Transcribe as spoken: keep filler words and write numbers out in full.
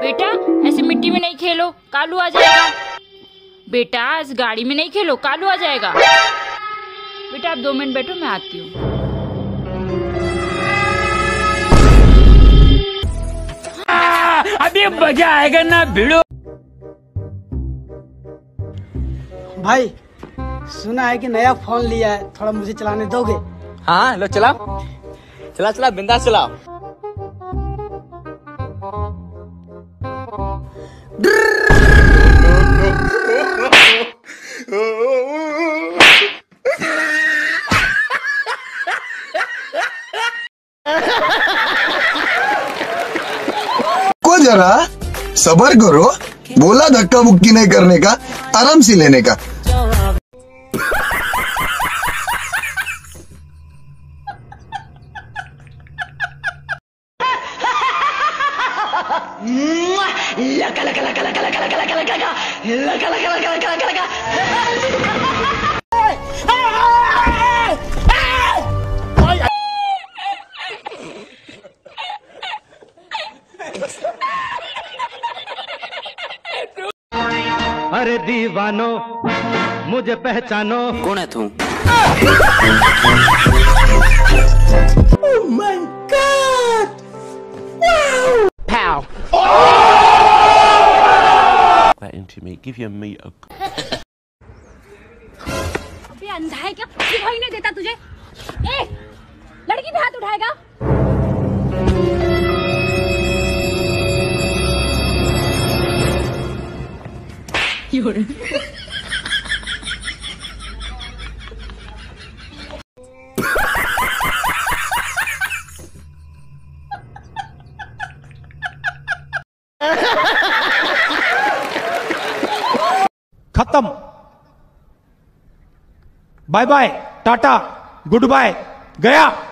बेटा ऐसे मिट्टी में नहीं खेलो, कालू आ जाएगा। बेटा ऐसे गाड़ी में नहीं खेलो, कालू आ जाएगा। बेटा आप दो मिनट बैठो, मैं आती हूँ। अभी मजा आएगा ना भिड़ो। भाई सुना है कि नया फोन लिया है, थोड़ा मुझे चलाने दोगे? हाँ लो चलाओ, चला चला बिंदास चलाओ। को जरा सबर करो, बोला धक्का मुक्की नहीं करने का, आराम से लेने का। लगा लगा लगा लगा लगा लगा लगा लगा लगा लगा लगा लगा लगा लगा लगा। अरे दीवानो मुझे पहचानो। कौन है तू? To me, give you a meat up. अबे अंधा है क्या? दिखाई नहीं देता तुझे? ए, लड़की पे हाथ उठाएगा? योरे। खत्म, bye bye, tata, good bye, गया।